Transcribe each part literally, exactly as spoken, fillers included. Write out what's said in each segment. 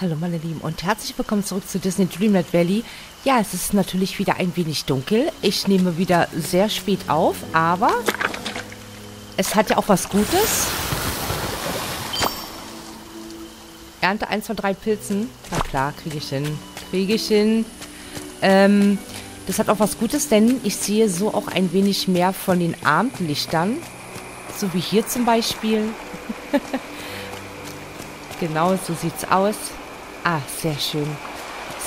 Hallo meine Lieben und herzlich willkommen zurück zu Disney Dreamlight Valley. Ja, es ist natürlich wieder ein wenig dunkel. Ich nehme wieder sehr spät auf, aber es hat ja auch was Gutes. Ernte eins von drei Pilzen. Na klar, kriege ich hin. Kriege ich hin. Ähm, das hat auch was Gutes, denn ich sehe so auch ein wenig mehr von den Abendlichtern. So wie hier zum Beispiel. Genau, so sieht's aus. Ah, sehr schön.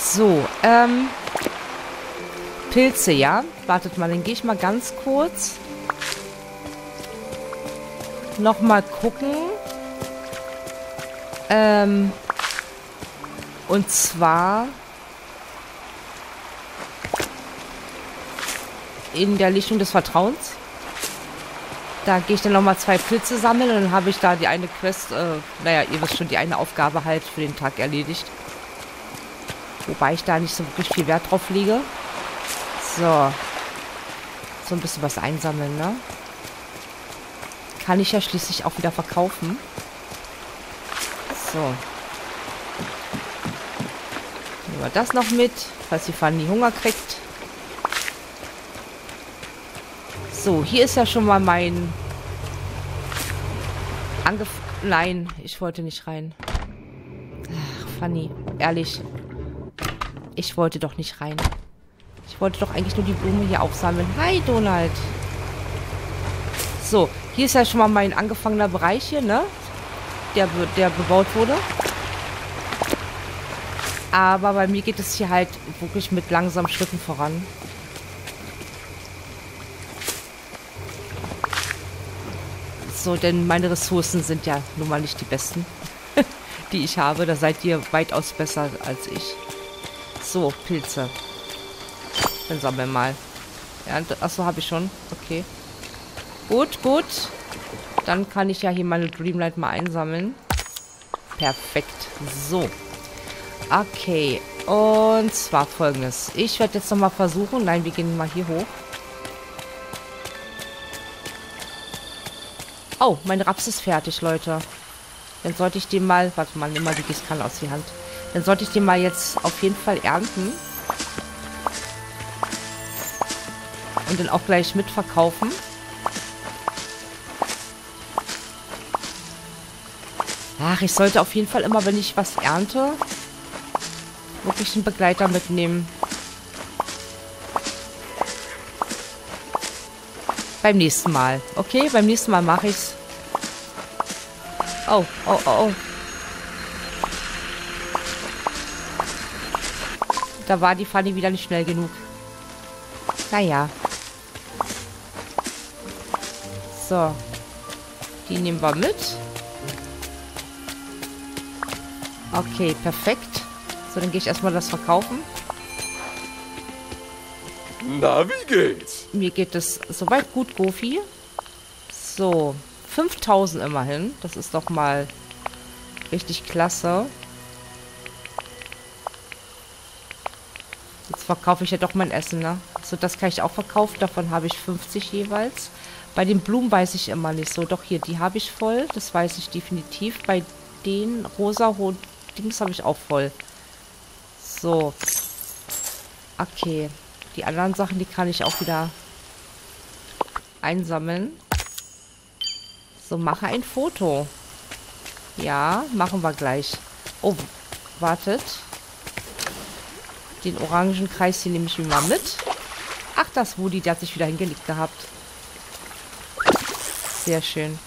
So, ähm... Pilze, ja? Wartet mal, dann gehe ich mal ganz kurz nochmal gucken. Ähm... Und zwar in der Lichtung des Vertrauens. Da gehe ich dann nochmal zwei Pilze sammeln und dann habe ich da die eine Quest, äh, naja, ihr wisst schon, die eine Aufgabe halt für den Tag erledigt. Wobei ich da nicht so wirklich viel Wert drauf lege. So. So ein bisschen was einsammeln, ne? Kann ich ja schließlich auch wieder verkaufen. So. Nehmen wir das noch mit, falls die Fanny Hunger kriegt. So, hier ist ja schon mal mein... Angef... Nein, ich wollte nicht rein. Ach, Fanny, ehrlich. Ich wollte doch nicht rein. Ich wollte doch eigentlich nur die Blume hier aufsammeln. Hi, Donald. So, hier ist ja schon mal mein angefangener Bereich hier, ne? Der, der bebaut wurde. Aber bei mir geht es hier halt wirklich mit langsamen Schritten voran. So, denn meine Ressourcen sind ja nun mal nicht die besten, die ich habe. Da seid ihr weitaus besser als ich. So, Pilze. Dann sammeln wir mal. Ja, achso, habe ich schon. Okay. Gut, gut. Dann kann ich ja hier meine Dreamlight mal einsammeln. Perfekt. So. Okay. Und zwar folgendes. Ich werde jetzt nochmal versuchen. Nein, wir gehen mal hier hoch. Oh, mein Raps ist fertig, Leute. Dann sollte ich den mal... Warte mal, nimm mal die Gießkanne aus die Hand. Dann sollte ich den mal jetzt auf jeden Fall ernten. Und dann auch gleich mitverkaufen. Ach, ich sollte auf jeden Fall immer, wenn ich was ernte, wirklich einen Begleiter mitnehmen. Beim nächsten Mal. Okay, beim nächsten Mal mache ich's. Oh, oh, oh, oh. Da war die Fanny wieder nicht schnell genug. Naja. So. Die nehmen wir mit. Okay, perfekt. So, dann gehe ich erstmal das verkaufen. Na, wie geht's? Mir geht es soweit gut, Goofy. So, fünftausend immerhin. Das ist doch mal richtig klasse. Jetzt verkaufe ich ja doch mein Essen, ne? So, das kann ich auch verkaufen. Davon habe ich fünfzig jeweils. Bei den Blumen weiß ich immer nicht so. Doch hier, die habe ich voll. Das weiß ich definitiv. Bei den rosa-roten Dings habe ich auch voll. So. Okay. Die anderen Sachen, die kann ich auch wieder einsammeln. So, mache ein Foto. Ja, machen wir gleich. Oh, wartet. Den orangen Kreis hier nehme ich mir mal mit. Ach, das Woody, der hat sich wieder hingelegt gehabt. Sehr schön.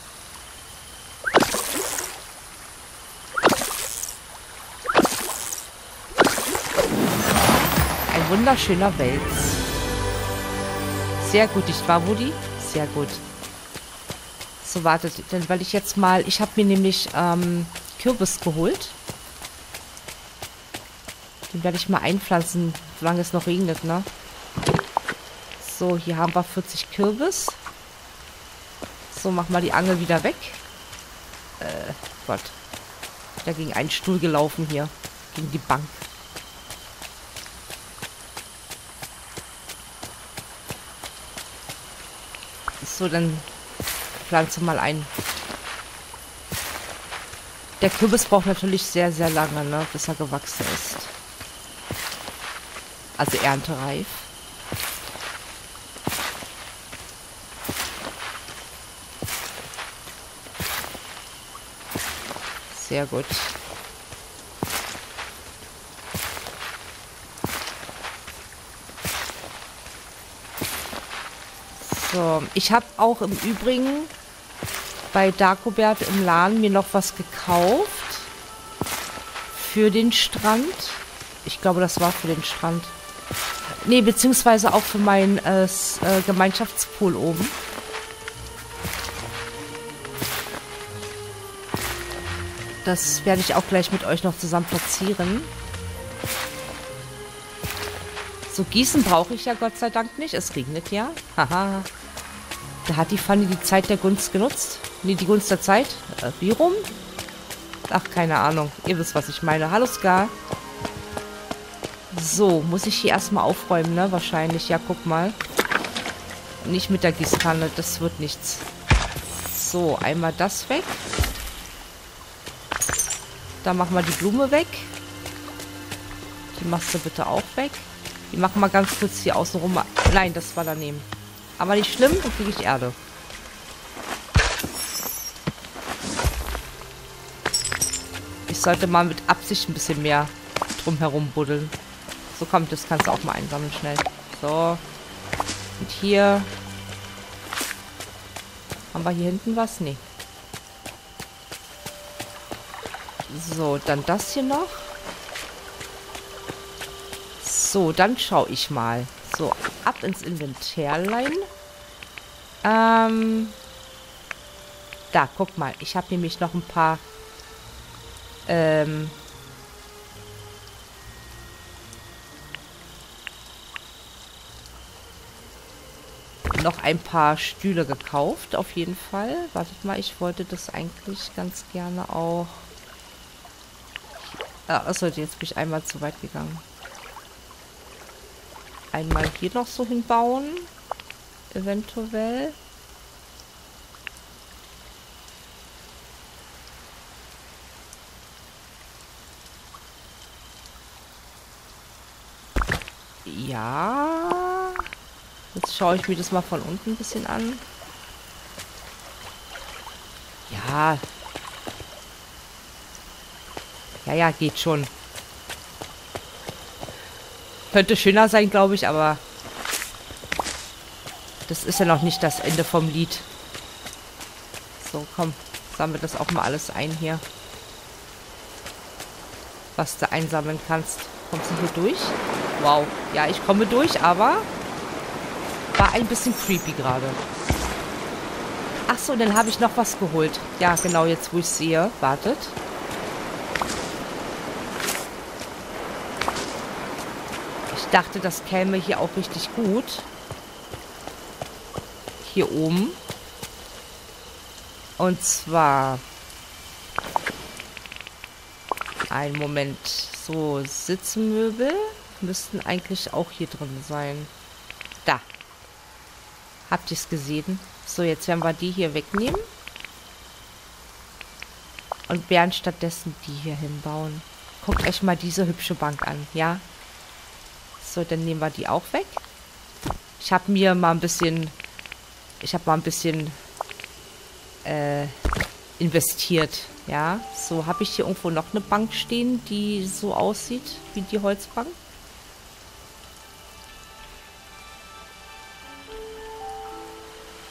Wunderschöner Wels. Sehr gut, nicht wahr, Woody? Sehr gut. So, wartet, denn weil ich jetzt mal... Ich habe mir nämlich ähm, Kürbis geholt. Den werde ich mal einpflanzen, solange es noch regnet, ne? So, hier haben wir vierzig Kürbis. So, mach mal die Angel wieder weg. Äh, Gott. Da ging ein Stuhl gelaufen hier. Gegen die Bank. So, dann pflanze mal ein. Der Kürbis braucht natürlich sehr, sehr lange, ne, bis er gewachsen ist. Also erntereif. Sehr gut. So, ich habe auch im Übrigen bei Dagobert im Laden mir noch was gekauft für den Strand. Ich glaube, das war für den Strand. Nee, beziehungsweise auch für meinen äh, Gemeinschaftspool oben. Das werde ich auch gleich mit euch noch zusammen platzieren. So, Gießen brauche ich ja Gott sei Dank nicht. Es regnet ja. Haha. Da hat die Fanny die Zeit der Gunst genutzt. Nee, die Gunst der Zeit. Äh, wie rum? Ach, keine Ahnung. Ihr wisst, was ich meine. Hallo, Scar. So, muss ich hier erstmal aufräumen, ne? Wahrscheinlich. Ja, guck mal. Nicht mit der Gießkanne. Das wird nichts. So, einmal das weg. Da machen wir die Blume weg. Die machst du bitte auch weg. Die machen wir ganz kurz hier außen rum. Nein, das war daneben. Aber nicht schlimm, dann kriege ich Erde. Ich sollte mal mit Absicht ein bisschen mehr drumherum buddeln. So, komm, das kannst du auch mal einsammeln schnell. So. Und hier. Haben wir hier hinten was? Nee. So, dann das hier noch. So, dann schaue ich mal. So, ab ins Inventärlein. Ähm. Da, guck mal. Ich habe nämlich noch ein paar. Ähm. Noch ein paar Stühle gekauft, auf jeden Fall. Wartet mal, ich wollte das eigentlich ganz gerne auch. Achso, jetzt bin ich einmal zu weit gegangen. Einmal hier noch so hinbauen. Eventuell. Ja. Jetzt schaue ich mir das mal von unten ein bisschen an. Ja. Ja, ja, geht schon. Könnte schöner sein, glaube ich, aber das ist ja noch nicht das Ende vom Lied. So, komm, sammle das auch mal alles ein hier. Was du einsammeln kannst. Kommst du hier durch? Wow. Ja, ich komme durch, aber war ein bisschen creepy gerade. Achso, und dann habe ich noch was geholt. Ja, genau, jetzt wo ich sehe. Wartet. Ich dachte, das käme hier auch richtig gut. Hier oben. Und zwar... Einen Moment. So, Sitzmöbel müssten eigentlich auch hier drin sein. Da. Habt ihr es gesehen? So, jetzt werden wir die hier wegnehmen. Und werden stattdessen die hier hinbauen. Guckt euch mal diese hübsche Bank an, ja? So, dann nehmen wir die auch weg. Ich habe mir mal ein bisschen, ich habe mal ein bisschen äh, investiert. Ja, so habe ich hier irgendwo noch eine Bank stehen, die so aussieht wie die Holzbank.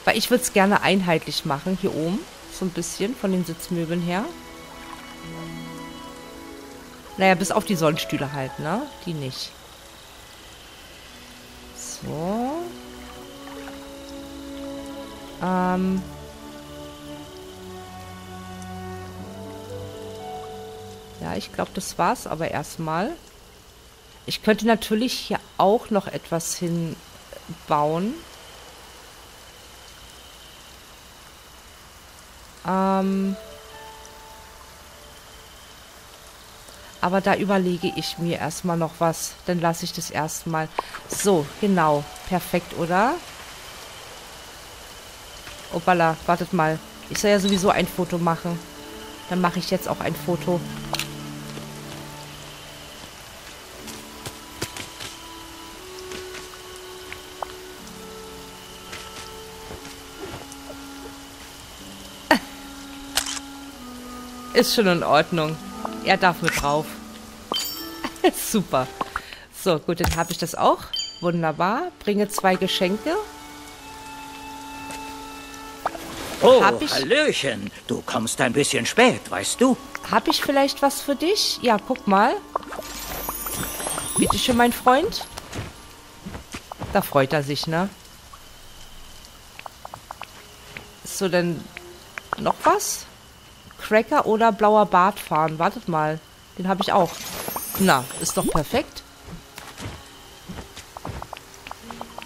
Weil ich würde es gerne einheitlich machen hier oben, so ein bisschen von den Sitzmöbeln her. Naja, bis auf die Sonnenstühle halt, ne? Die nicht. So. Ähm. Ja, ich glaube, das war's aber erstmal. Ich könnte natürlich hier auch noch etwas hinbauen. Ähm. Aber da überlege ich mir erstmal noch was. Dann lasse ich das erstmal. So, genau. Perfekt, oder? Opala, wartet mal. Ich soll ja sowieso ein Foto machen. Dann mache ich jetzt auch ein Foto. Ist schon in Ordnung. Er darf mit drauf. Super. So, gut, dann habe ich das auch. Wunderbar. Bringe zwei Geschenke. Oh, hallöchen. Du kommst ein bisschen spät, weißt du? Hab ich vielleicht was für dich? Ja, guck mal. Bitte schön, mein Freund. Da freut er sich, ne? So, dann noch was? Cracker oder blauer Bart fahren. Wartet mal. Den habe ich auch. Na, ist doch perfekt.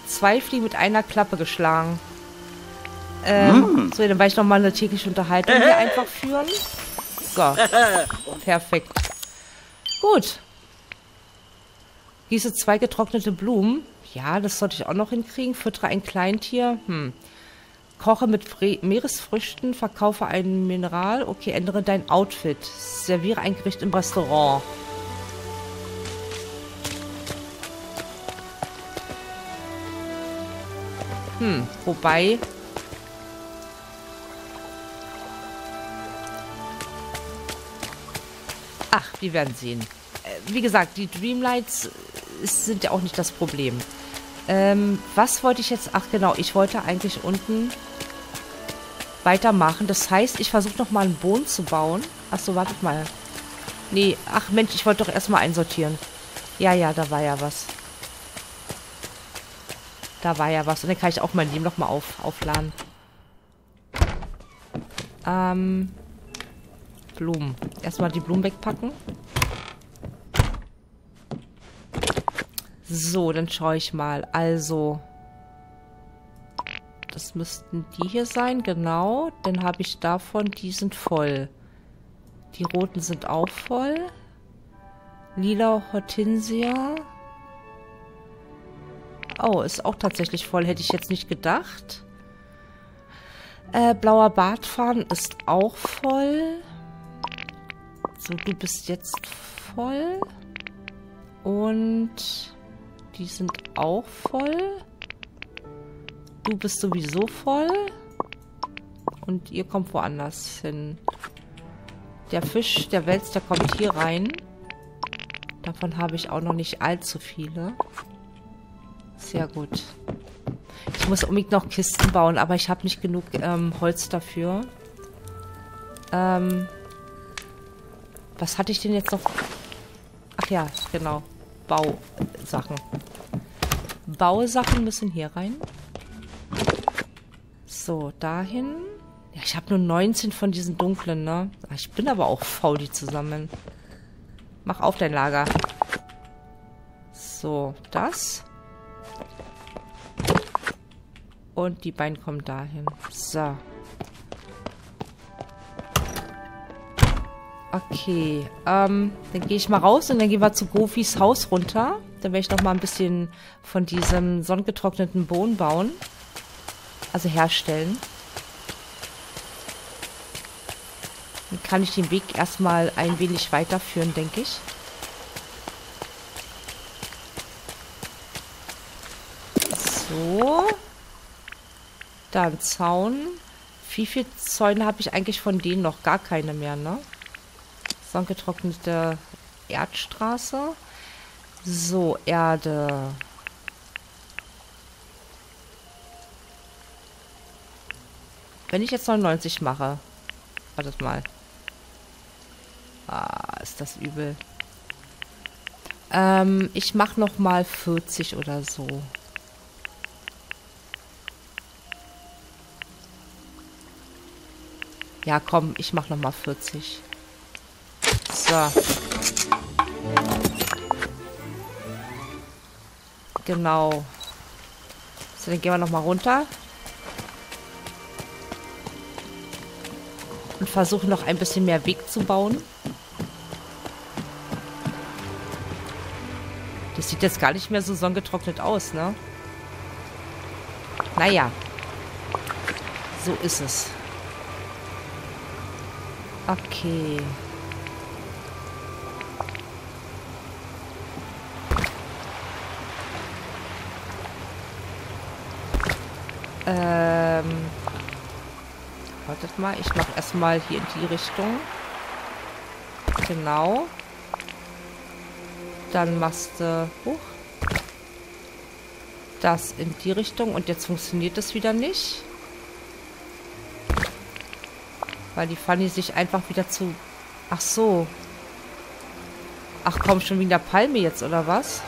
Zwei Fliegen mit einer Klappe geschlagen. Ähm, mm. So, dann werde ich nochmal eine tägliche Unterhaltung hier einfach führen. So. Perfekt. Gut. Gieße zwei getrocknete Blumen. Ja, das sollte ich auch noch hinkriegen. Füttere ein Kleintier. Hm. Koche mit Fre- Meeresfrüchten, verkaufe ein Mineral. Okay, ändere dein Outfit. Serviere ein Gericht im Restaurant. Hm, wobei... Ach, wir werden sehen. Äh, wie gesagt, die Dreamlights sind ja auch nicht das Problem. Ähm, was wollte ich jetzt? Ach genau, ich wollte eigentlich unten... weitermachen. Das heißt, ich versuche nochmal einen Boden zu bauen. Achso, wartet mal. Nee, ach Mensch, ich wollte doch erstmal einsortieren. Ja, ja, da war ja was. Da war ja was. Und dann kann ich auch mein Leben nochmal auf, aufladen. Ähm. Blumen. Erstmal die Blumen wegpacken. So, dann schaue ich mal. Also... Das müssten die hier sein, genau. Dann habe ich davon, die sind voll. Die roten sind auch voll. Lila Hortensia. Oh, ist auch tatsächlich voll, hätte ich jetzt nicht gedacht. Äh, blauer Bartfaden ist auch voll. So, du bist jetzt voll. Und die sind auch voll. Du bist sowieso voll. Und ihr kommt woanders hin. Der Fisch, der Wels, der kommt hier rein. Davon habe ich auch noch nicht allzu viele. Sehr gut. Ich muss unbedingt noch Kisten bauen, aber ich habe nicht genug ähm, Holz dafür. Ähm, was hatte ich denn jetzt noch? Ach ja, genau. Bausachen. Bausachen müssen hier rein. So, dahin. Ja, ich habe nur neunzehn von diesen dunklen, ne? Ich bin aber auch faul, die zu sammeln. Mach auf dein Lager. So, das. Und die beiden kommen dahin. So. Okay, ähm, dann gehe ich mal raus und dann gehen wir zu Goofys Haus runter. Dann werde ich noch mal ein bisschen von diesem sonnengetrockneten Bohnen bauen. Also herstellen. Dann kann ich den Weg erstmal ein wenig weiterführen, denke ich. So. Dann Zaun. Wie viele Zäune habe ich eigentlich von denen noch? Gar keine mehr, ne? Sonnengetrocknete Erdstraße. So, Erde. Wenn ich jetzt neunundneunzig mache. Wartet mal. Ah, ist das übel. Ähm, ich mache nochmal vierzig oder so. Ja, komm, ich mache nochmal vierzig. So. Genau. So, dann gehen wir nochmal runter. Und versuche noch ein bisschen mehr Weg zu bauen. Das sieht jetzt gar nicht mehr so sonnengetrocknet aus, ne? Naja. So ist es. Okay. Ähm. Wartet mal, ich mache erstmal hier in die Richtung. Genau. Dann machst du hoch. Das in die Richtung. Und jetzt funktioniert das wieder nicht. Weil die Fanny sich einfach wieder zu... Ach so. Ach komm, schon wie in der Palme jetzt, oder was?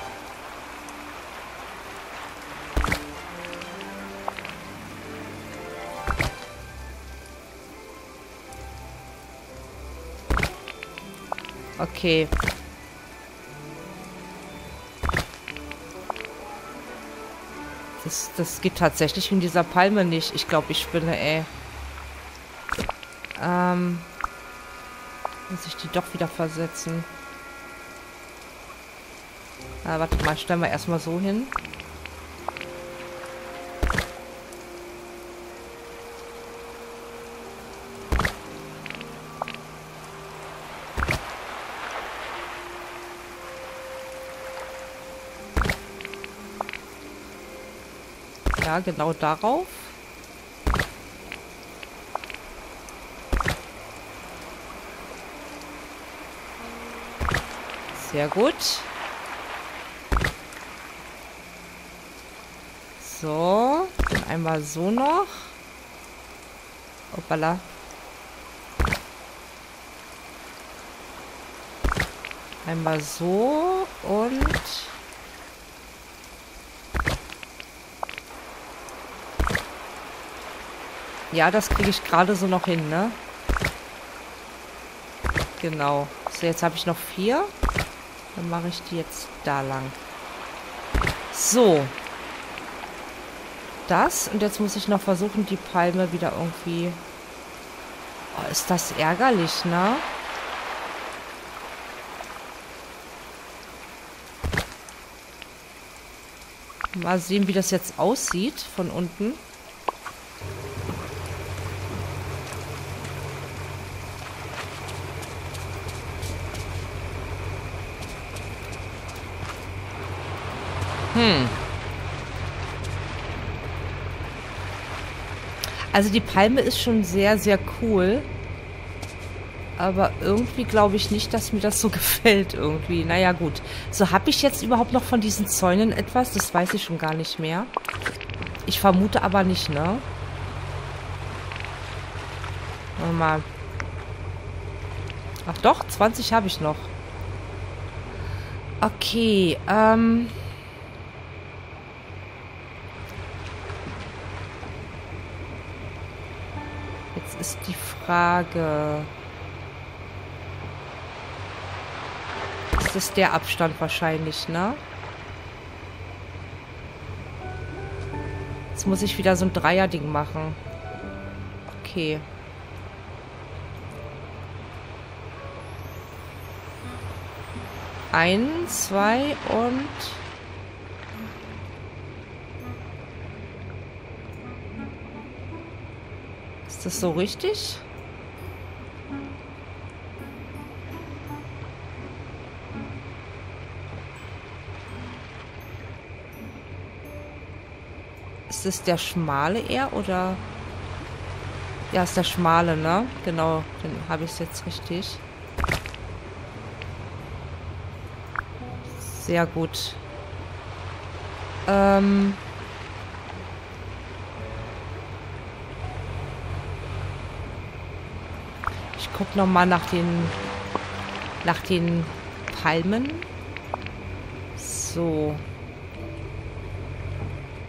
Okay. Das, das geht tatsächlich in dieser Palme nicht. Ich glaube, ich spinne, ey. Ähm, muss ich die doch wieder versetzen? Na, warte mal, stellen wir erstmal so hin. Ja, genau darauf. Sehr gut. So, dann einmal so noch. Hoppala. Einmal so und... Ja, das kriege ich gerade so noch hin, ne? Genau. So, jetzt habe ich noch vier. Dann mache ich die jetzt da lang. So. Das. Und jetzt muss ich noch versuchen, die Palme wieder irgendwie... Oh, ist das ärgerlich, ne? Mal sehen, wie das jetzt aussieht von unten. Hm. Also die Palme ist schon sehr, sehr cool. Aber irgendwie glaube ich nicht, dass mir das so gefällt irgendwie. Naja, gut. So, habe ich jetzt überhaupt noch von diesen Zäunen etwas? Das weiß ich schon gar nicht mehr. Ich vermute aber nicht, ne? Warte mal. Ach doch, zwanzig habe ich noch. Okay, ähm... ist die Frage. Das ist der Abstand wahrscheinlich, ne? Jetzt muss ich wieder so ein Dreier-Ding machen. Okay. Ein, zwei und... Ist das so richtig? Ist das der schmale eher oder? Ja, ist der schmale, ne? Genau, dann habe ich es jetzt richtig. Sehr gut. Ähm... Guck nochmal nach den nach den Palmen. So.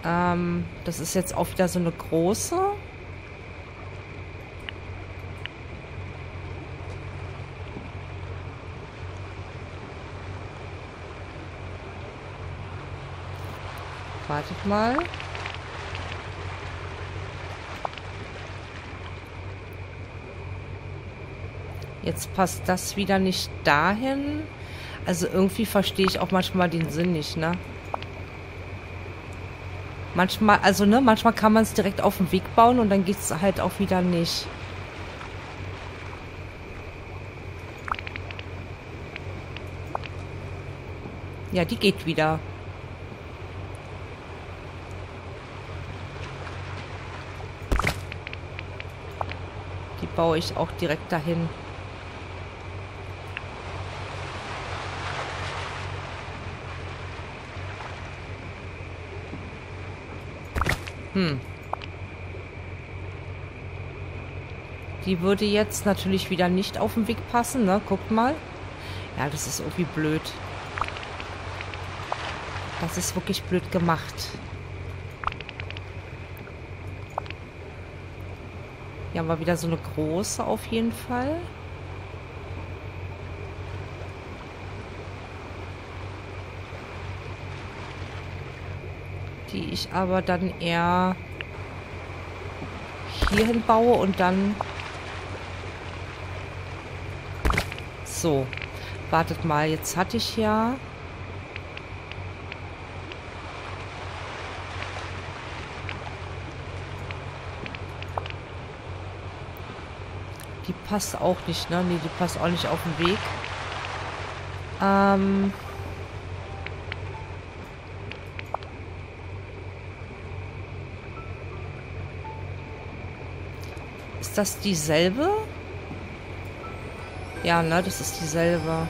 Ähm, das ist jetzt auch wieder so eine große. Wartet mal. Jetzt passt das wieder nicht dahin. Also irgendwie verstehe ich auch manchmal den Sinn nicht, ne? Manchmal, also ne, manchmal kann man es direkt auf den Weg bauen und dann geht es halt auch wieder nicht. Ja, die geht wieder. Die baue ich auch direkt dahin. Hm. Die würde jetzt natürlich wieder nicht auf den Weg passen, ne? Guckt mal. Ja, das ist irgendwie blöd. Das ist wirklich blöd gemacht. Hier haben wir wieder so eine große auf jeden Fall. Die ich aber dann eher hierhin baue und dann... So, wartet mal, jetzt hatte ich ja... Die passt auch nicht, ne? Nee, die passt auch nicht auf den Weg. Ähm... Ist das dieselbe? Ja, ne, das ist dieselbe.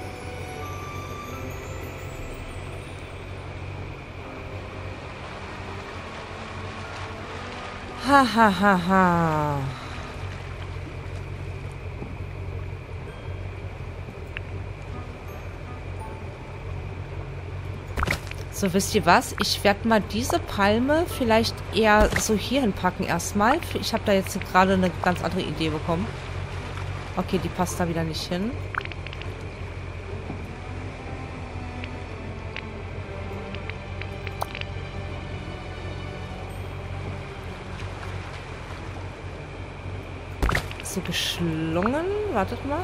Ha, ha, ha, ha. So, wisst ihr was? Ich werde mal diese Palme vielleicht eher so hier hinpacken erstmal. Ich habe da jetzt gerade eine ganz andere Idee bekommen. Okay, die passt da wieder nicht hin. So geschlungen. Wartet mal.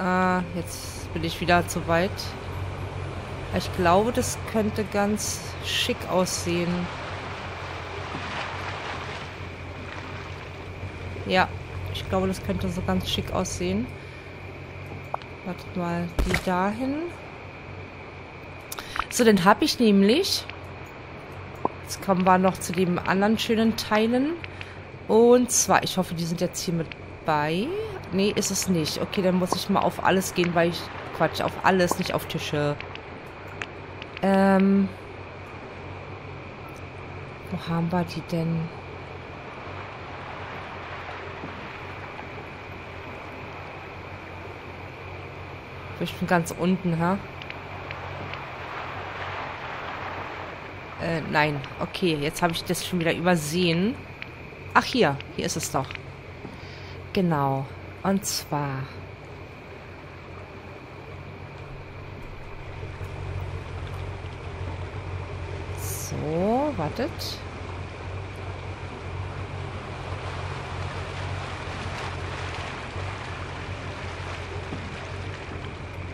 Ah, jetzt bin ich wieder zu weit. Ich glaube, das könnte ganz schick aussehen. Ja, ich glaube, das könnte so ganz schick aussehen. Wartet mal, die dahin. So, dann habe ich nämlich... Jetzt kommen wir noch zu den anderen schönen Teilen. Und zwar, ich hoffe, die sind jetzt hier mit bei... Nee, ist es nicht. Okay, dann muss ich mal auf alles gehen, weil ich... Quatsch, auf alles, nicht auf Tische. Ähm... Wo haben wir die denn? Ich bin ganz unten, ha? Äh, nein. Okay, jetzt habe ich das schon wieder übersehen. Ach, hier. Hier ist es doch. Genau. Und zwar... So, wartet.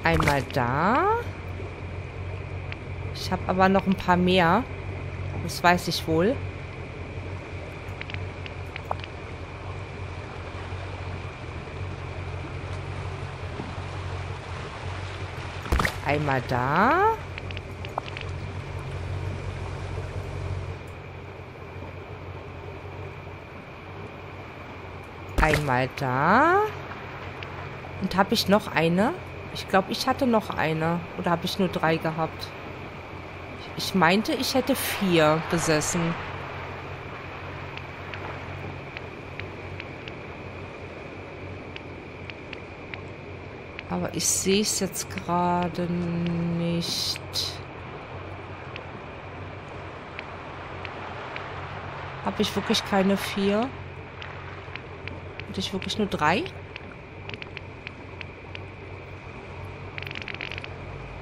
Einmal da. Ich habe aber noch ein paar mehr. Das weiß ich wohl. Einmal da. Einmal da. Und habe ich noch eine? Ich glaube, ich hatte noch eine. Oder habe ich nur drei gehabt? Ich meinte, ich hätte vier besessen. Aber ich sehe es jetzt gerade nicht. Habe ich wirklich keine vier? Hatte ich wirklich nur drei?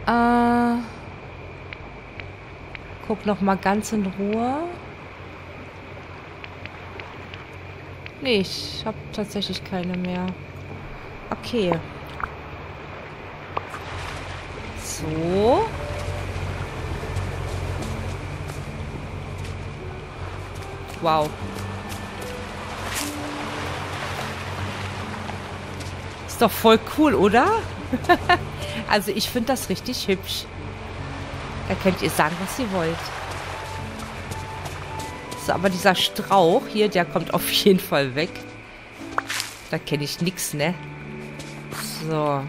Äh, guck noch mal ganz in Ruhe. Nee, ich habe tatsächlich keine mehr. Okay. So. Wow. Ist doch voll cool, oder? Also ich finde das richtig hübsch. Da könnt ihr sagen, was ihr wollt. So, aber dieser Strauch hier, der kommt auf jeden Fall weg. Da kenne ich nichts, ne? So.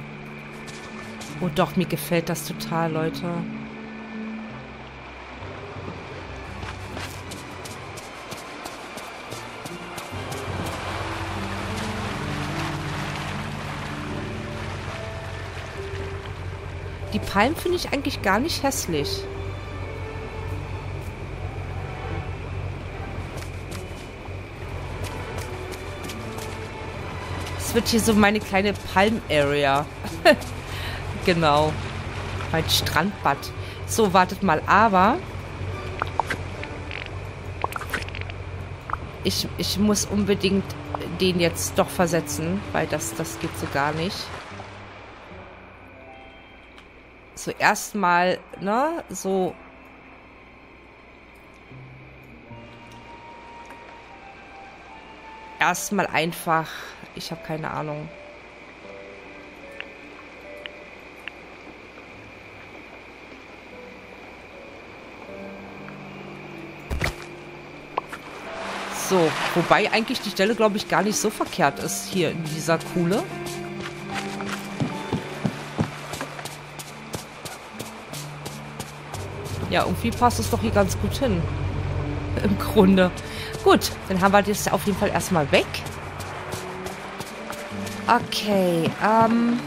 Oh doch, mir gefällt das total, Leute. Die Palmen finde ich eigentlich gar nicht hässlich. Es wird hier so meine kleine Palm-Area. Genau. Mein Strandbad. So, wartet mal. Aber ich, ich muss unbedingt den jetzt doch versetzen, weil das, das geht so gar nicht. Zuerst mal, ne, so. Erstmal einfach. Ich habe keine Ahnung. So, wobei eigentlich die Stelle, glaube ich, gar nicht so verkehrt ist hier in dieser Kuhle. Ja, irgendwie passt es doch hier ganz gut hin. Im Grunde. Gut, dann haben wir das auf jeden Fall erstmal weg. Okay, ähm...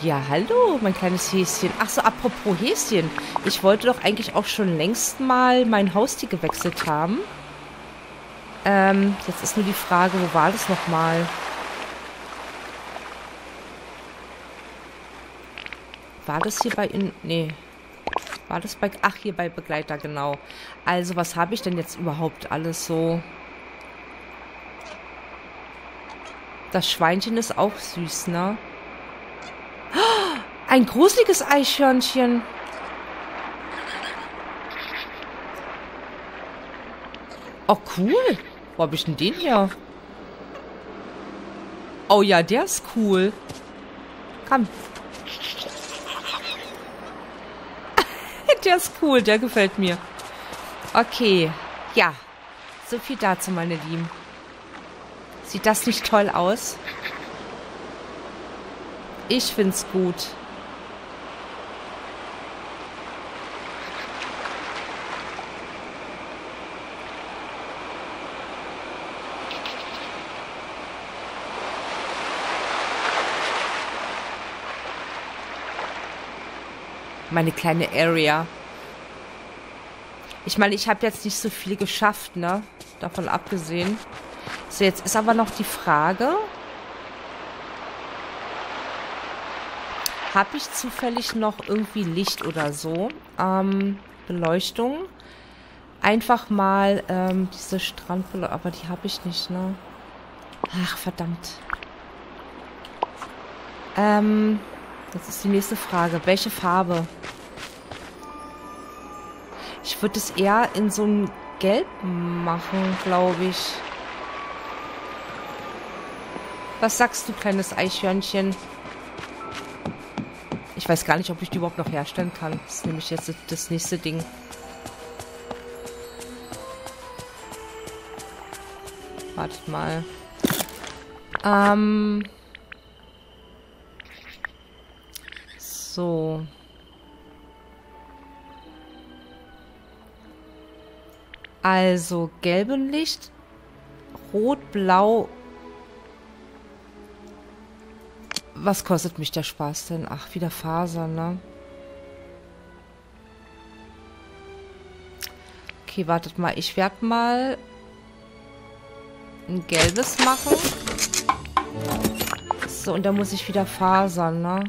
ja, hallo, mein kleines Häschen. Ach so, apropos Häschen. Ich wollte doch eigentlich auch schon längst mal mein Haustier gewechselt haben. Ähm, jetzt ist nur die Frage, wo war das nochmal? War das hier bei... In nee. War das bei... Ach, hier bei Begleiter, genau. Also, was habe ich denn jetzt überhaupt alles so? Das Schweinchen ist auch süß, ne? Oh, ein gruseliges Eichhörnchen. Oh, cool. Wo habe ich denn den her? Oh ja, der ist cool. Komm. Der ist cool, der gefällt mir. Okay, ja. So viel dazu, meine Lieben. Sieht das nicht toll aus? Ich find's gut. Meine kleine Area. Ich meine, ich habe jetzt nicht so viel geschafft, ne? Davon abgesehen. So, jetzt ist aber noch die Frage. Habe ich zufällig noch irgendwie Licht oder so? Ähm, Beleuchtung. Einfach mal ähm, diese Strandbeleuchtung. Aber die habe ich nicht, ne? Ach, verdammt. Ähm... Das ist die nächste Frage. Welche Farbe? Ich würde es eher in so einem Gelb machen, glaube ich. Was sagst du, kleines Eichhörnchen? Ich weiß gar nicht, ob ich die überhaupt noch herstellen kann. Das ist nämlich jetzt das nächste Ding. Wartet mal. Ähm... So. Also, gelbem Licht, rot, blau. Was kostet mich der Spaß denn? Ach, wieder Faser, ne? Okay, wartet mal. Ich werde mal ein gelbes machen. So, und dann muss ich wieder fasern, ne?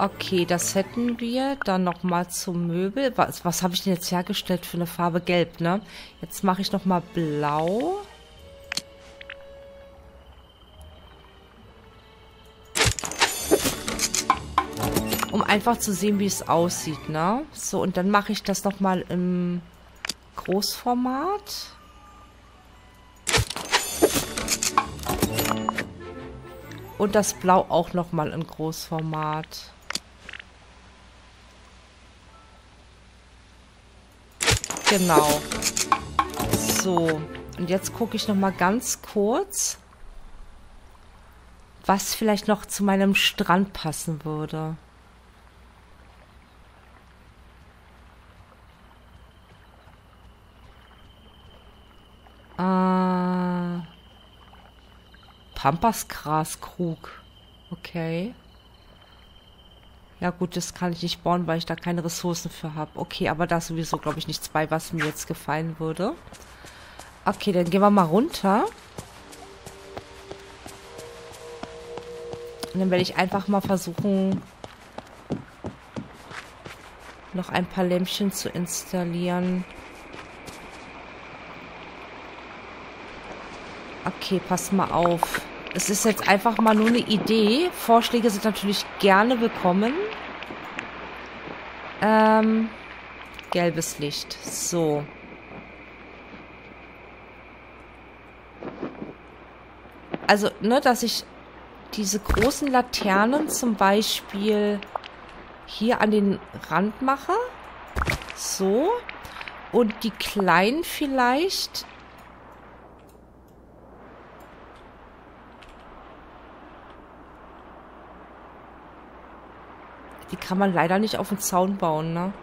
Okay, das hätten wir. Dann nochmal zum Möbel. Was, was habe ich denn jetzt hergestellt für eine Farbe? Gelb, ne? Jetzt mache ich nochmal blau. Um einfach zu sehen, wie es aussieht, ne? So, und dann mache ich das nochmal im Großformat. Und das Blau auch nochmal im Großformat. Genau. So. Und jetzt gucke ich nochmal ganz kurz, was vielleicht noch zu meinem Strand passen würde. Äh, Pampasgraskrug. Okay. Ja gut, das kann ich nicht bauen, weil ich da keine Ressourcen für habe. Okay, aber da ist sowieso, glaube ich, nichts bei, was mir jetzt gefallen würde. Okay, dann gehen wir mal runter. Und dann werde ich einfach mal versuchen, noch ein paar Lämpchen zu installieren. Okay, pass mal auf. Es ist jetzt einfach mal nur eine Idee. Vorschläge sind natürlich gerne willkommen. Ähm, gelbes Licht. So. Also, ne, dass ich diese großen Laternen zum Beispiel hier an den Rand mache. So. Und die kleinen vielleicht... Die kann man leider nicht auf den Zaun bauen, ne?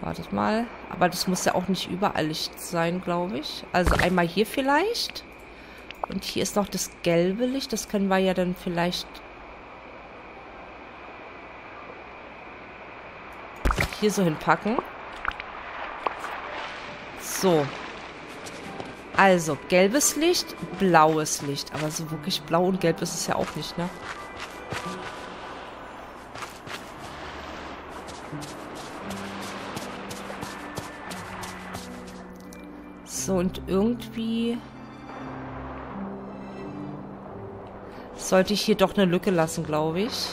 Wartet mal. Aber das muss ja auch nicht überall Licht sein, glaube ich. Also einmal hier vielleicht. Und hier ist noch das gelbe Licht. Das können wir ja dann vielleicht... hier so hinpacken. So. Also, gelbes Licht, blaues Licht. Aber so wirklich blau und gelb ist es ja auch nicht, ne? So, und irgendwie... sollte ich hier doch eine Lücke lassen, glaube ich.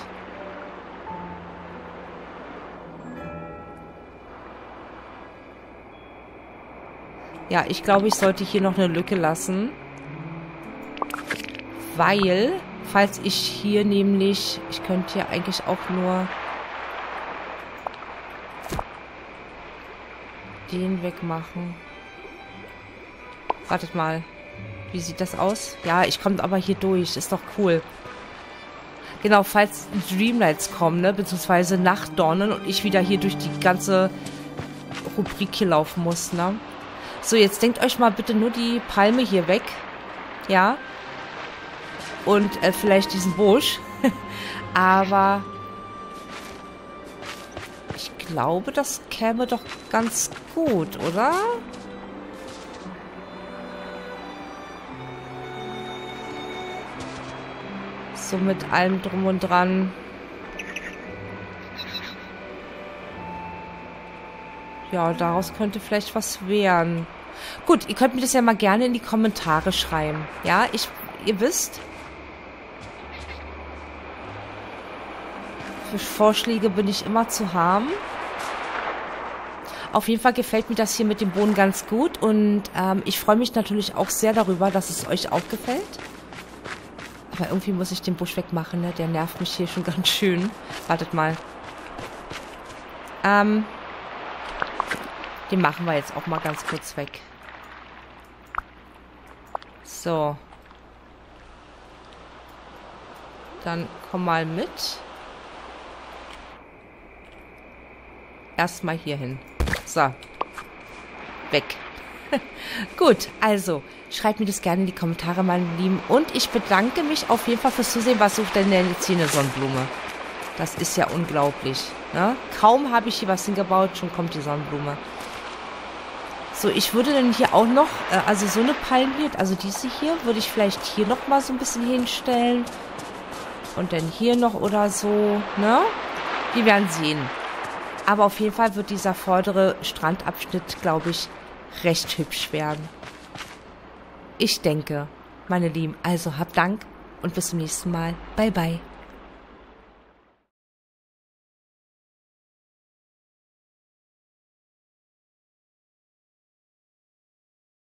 Ja, ich glaube, ich sollte hier noch eine Lücke lassen. Weil, falls ich hier nämlich... ich könnte hier eigentlich auch nur... den wegmachen. Wartet mal. Wie sieht das aus? Ja, ich komme aber hier durch. Ist doch cool. Genau, falls Dreamlights kommen, ne? Beziehungsweise Nachtdornen und ich wieder hier durch die ganze Rubrik hier laufen muss, ne? So, jetzt denkt euch mal bitte nur die Palme hier weg. Ja. Und äh, vielleicht diesen Busch. Aber ich glaube, das käme doch ganz gut, oder? So mit allem drum und dran. Ja, daraus könnte vielleicht was werden. Gut, ihr könnt mir das ja mal gerne in die Kommentare schreiben. Ja, ich, ihr wisst, für Vorschläge bin ich immer zu haben. Auf jeden Fall gefällt mir das hier mit dem Boden ganz gut. Und ähm, ich freue mich natürlich auch sehr darüber, dass es euch auch gefällt. Aber irgendwie muss ich den Busch wegmachen, ne? Der nervt mich hier schon ganz schön. Wartet mal. Ähm... Den machen wir jetzt auch mal ganz kurz weg. So. Dann komm mal mit. Erstmal hier hin. So. Weg. Gut, also, schreibt mir das gerne in die Kommentare, meine Lieben. Und ich bedanke mich auf jeden Fall fürs Zusehen. Was sucht denn der Sonnenblume? Das ist ja unglaublich. Ne? Kaum habe ich hier was hingebaut, schon kommt die Sonnenblume. So, ich würde dann hier auch noch, äh, also so eine Palme hier, also diese hier, würde ich vielleicht hier nochmal so ein bisschen hinstellen. Und dann hier noch oder so, ne? Wir werden sehen. Aber auf jeden Fall wird dieser vordere Strandabschnitt, glaube ich, recht hübsch werden. Ich denke, meine Lieben, also habt Dank und bis zum nächsten Mal. Bye, bye.